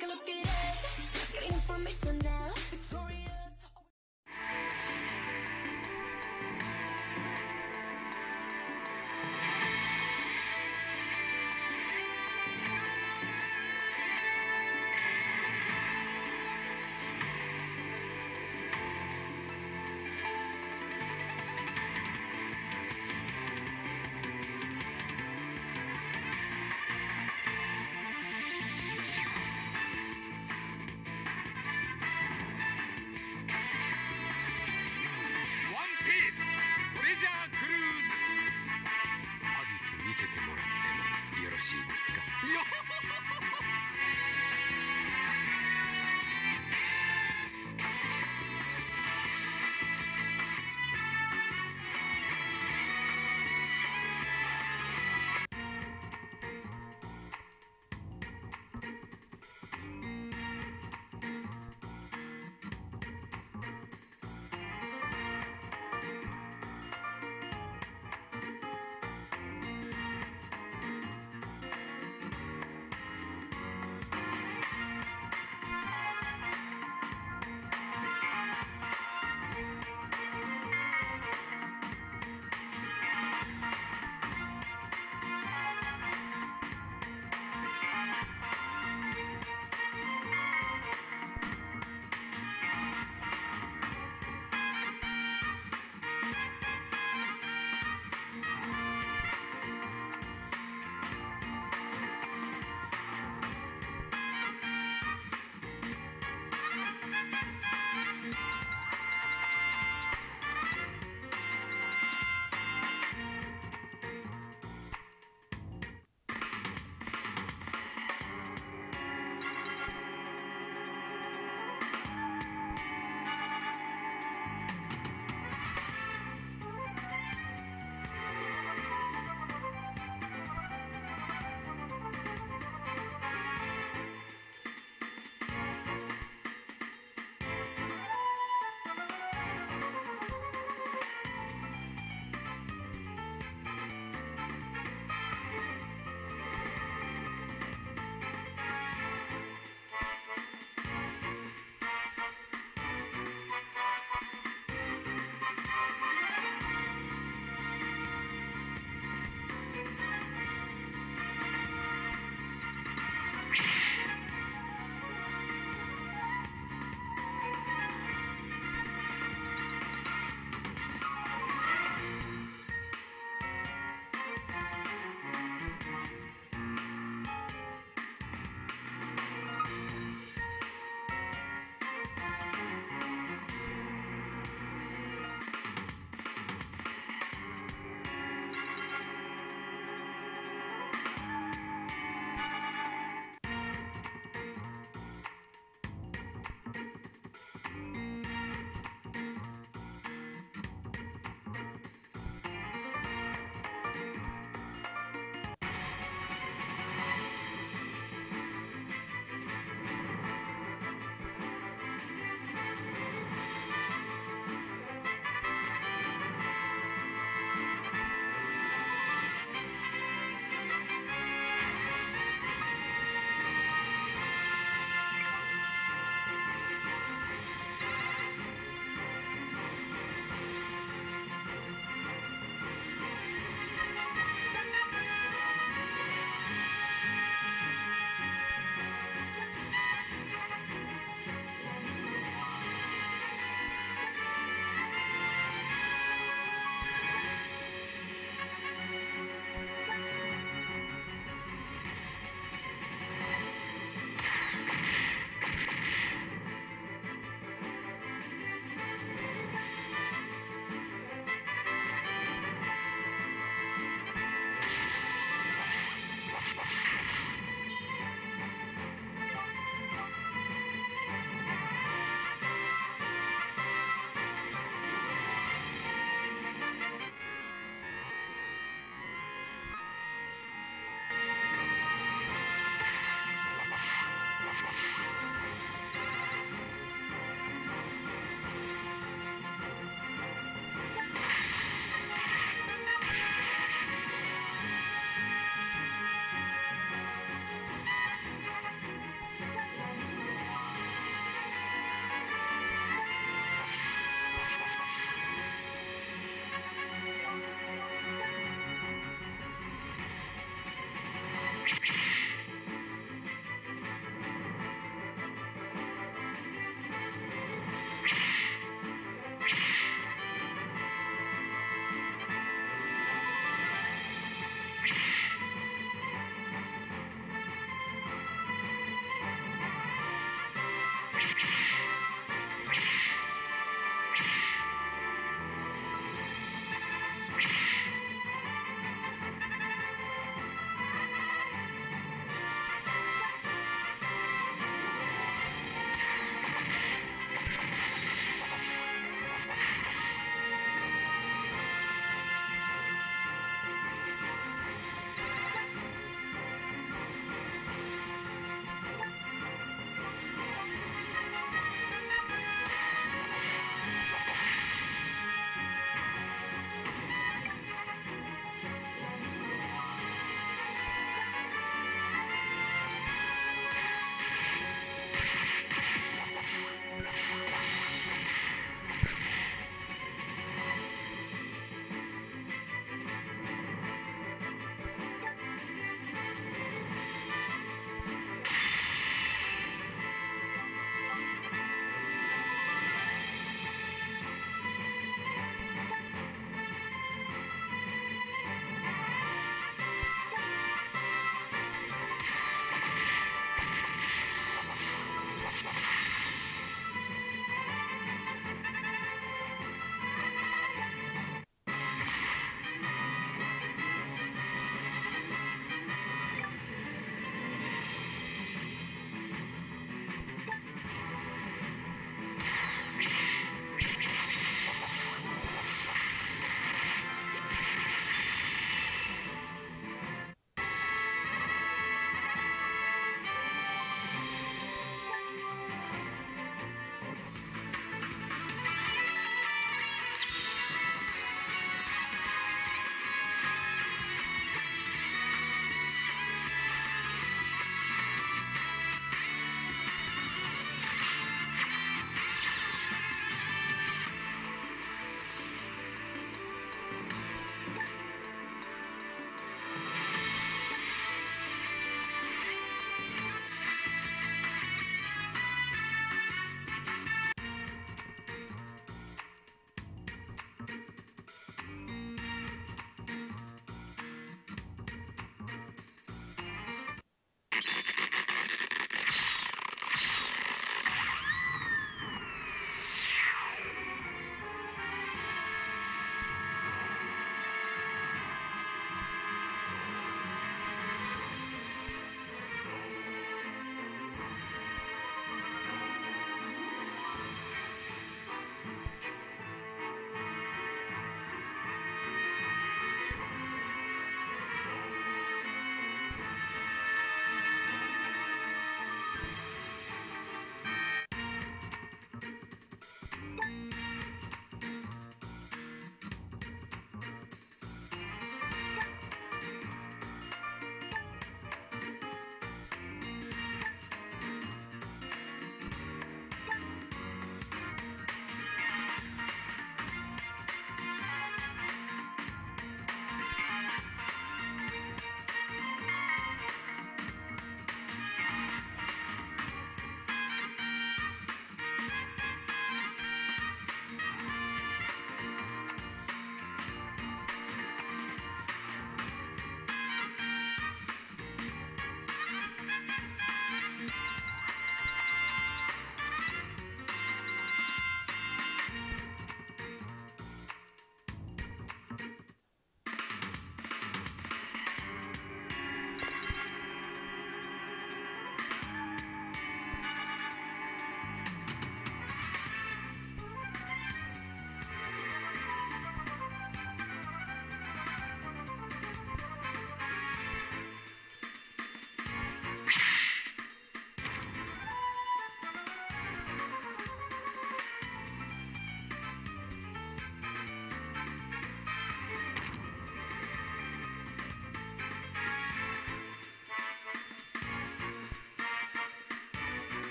Take a look at us, get information now. Victorious.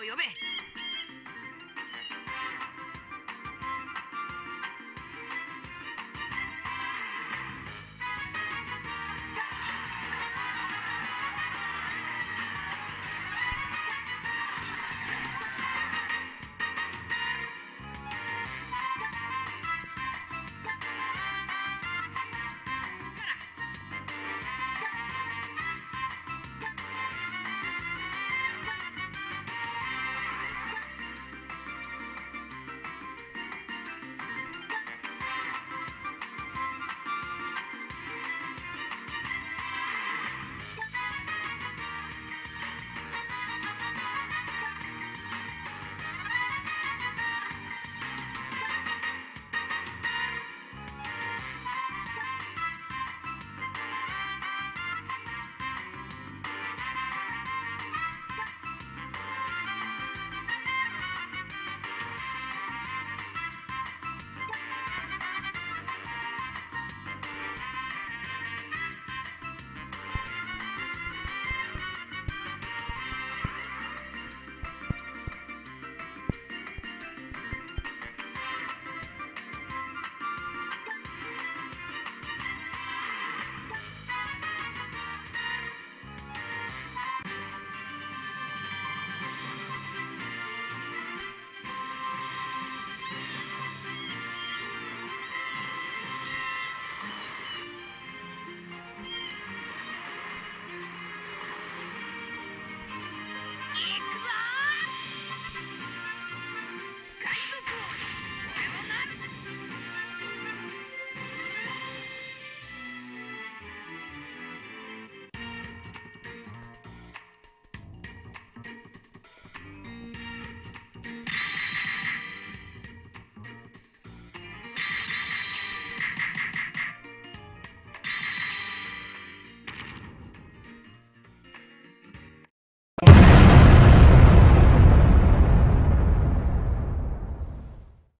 を呼べ。